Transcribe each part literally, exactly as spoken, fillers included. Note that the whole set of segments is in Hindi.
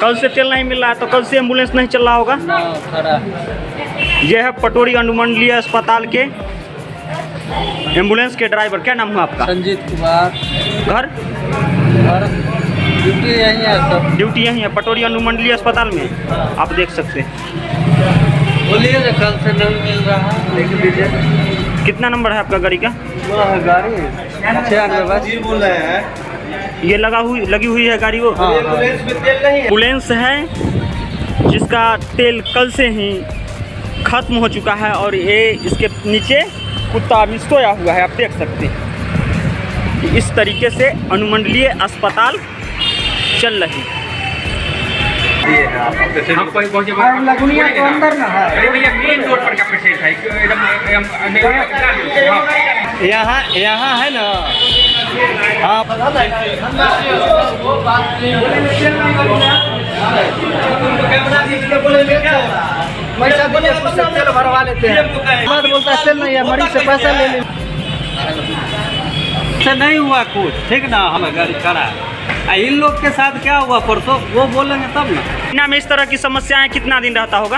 कल से तेल नहीं मिल रहा है तो कल से एम्बुलेंस नहीं चल रहा होगा। यह है पटोरी अनुमंडलीय अस्पताल के एम्बुलेंस के ड्राइवर। क्या नाम हुआ आपका? संजीत कुमार। घर घर ड्यूटी यही है सर। ड्यूटी यही है पटोरी अनुमंडलीय अस्पताल में। आप देख सकते हैं। बोलिए ना, कल से नहीं मिल रहा है लेकिन दीजिए। कितना नंबर है आपका गाड़ी का? गाड़ी छियानवे बोल रहे हैं। ये लगा हुई लगी हुई है गाड़ी वो एम्बुलेंस है जिसका तेल कल से ही खत्म हो चुका है और ये इसके नीचे कुत्ता भी सोया हुआ है। आप देख सकते हैं। इस तरीके से अनुमंडलीय अस्पताल चल रही है। यहाँ यहाँ है ना आप मैं तेल भरवा लेते हैं। बाद बोलता है तेल नहीं है, मरीज से पैसा ले ले। से नहीं हुआ कुछ, ठीक ना? हमें गाड़ी खड़ा है। इन लोग के साथ क्या हुआ परसों वो बोलेंगे तब ना। ना में इस तरह की समस्याएं कितना दिन रहता होगा?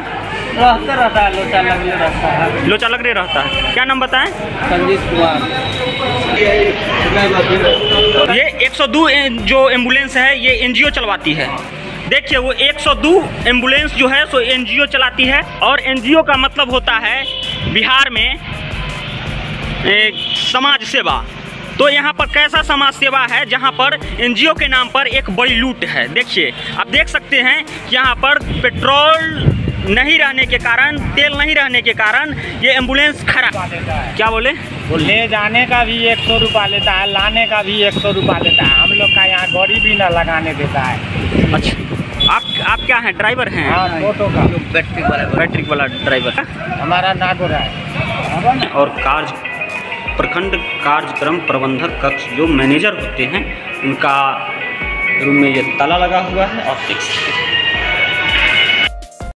रहता रहता है, लोचा लगने रहता है। लोचा लगने रहता है। क्या नाम बताएं? संजीत कुमार। ये एक सौ दो जो एम्बुलेंस है ये एनजीओ चलवाती है। देखिए वो एक सौ दो एम्बुलेंस जो है सो एनजीओ चलाती है और एनजीओ का मतलब होता है बिहार में एक समाज सेवा। तो यहाँ पर कैसा समाज सेवा है जहाँ पर एनजीओ के नाम पर एक बड़ी लूट है। देखिए आप देख सकते हैं यहाँ पर पेट्रोल नहीं रहने के कारण, तेल नहीं रहने के कारण ये एम्बुलेंस खड़ा। क्या बोले? वो ले जाने का भी एक सौ रुपया लेता है, लाने का भी एक सौ रुपया लेता है। हम लोग का यहाँ गाड़ी भी ना लगाने देता है। अच्छा, आप आप क्या हैं? ड्राइवर हैं? ऑटो का बैटरी वाला बैटरी वाला ड्राइवर। हमारा नागोरा है। और कार्य प्रखंड कार्यक्रम प्रबंधक कक्ष जो मैनेजर होते हैं उनका रूम में ये ताला लगा हुआ है। और